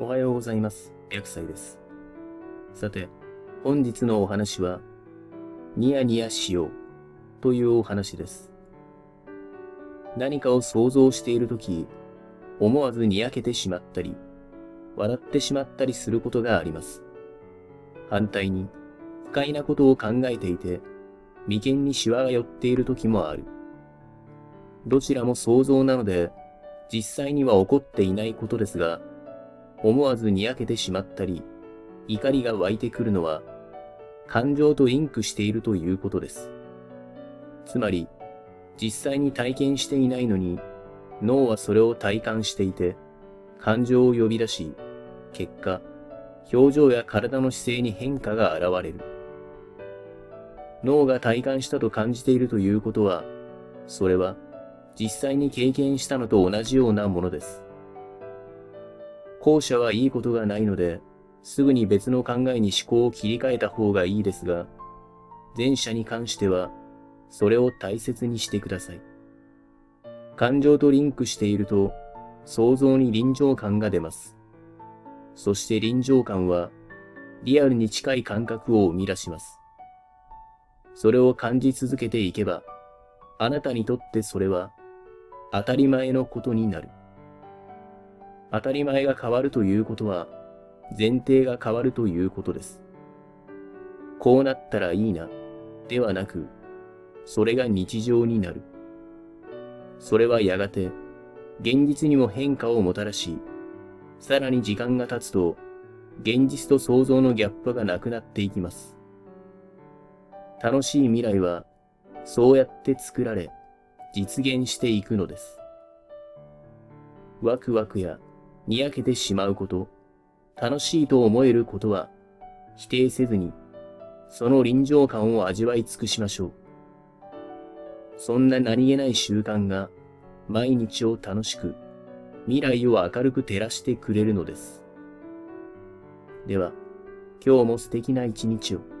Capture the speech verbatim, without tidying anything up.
おはようございます。薬剤です。さて、本日のお話は、ニヤニヤしようというお話です。何かを想像しているとき、思わずにやけてしまったり、笑ってしまったりすることがあります。反対に、不快なことを考えていて、眉間にシワが寄っているときもある。どちらも想像なので、実際には起こっていないことですが、思わずにやけてしまったり、怒りが湧いてくるのは、感情とリンクしているということです。つまり、実際に体験していないのに、脳はそれを体感していて、感情を呼び出し、結果、表情や体の姿勢に変化が現れる。脳が体感したと感じているということは、それは、実際に経験したのと同じようなものです。後者はいいことがないので、すぐに別の考えに思考を切り替えた方がいいですが、前者に関しては、それを大切にしてください。感情とリンクしていると、想像に臨場感が出ます。そして臨場感は、リアルに近い感覚を生み出します。それを感じ続けていけば、あなたにとってそれは、当たり前のことになる。当たり前が変わるということは、前提が変わるということです。こうなったらいいな、ではなく、それが日常になる。それはやがて、現実にも変化をもたらし、さらに時間が経つと、現実と想像のギャップがなくなっていきます。楽しい未来は、そうやって作られ、実現していくのです。ワクワクや、にやけてしまうこと、楽しいと思えることは、否定せずに、その臨場感を味わい尽くしましょう。そんな何気ない習慣が、毎日を楽しく、未来を明るく照らしてくれるのです。では、今日も素敵な一日を。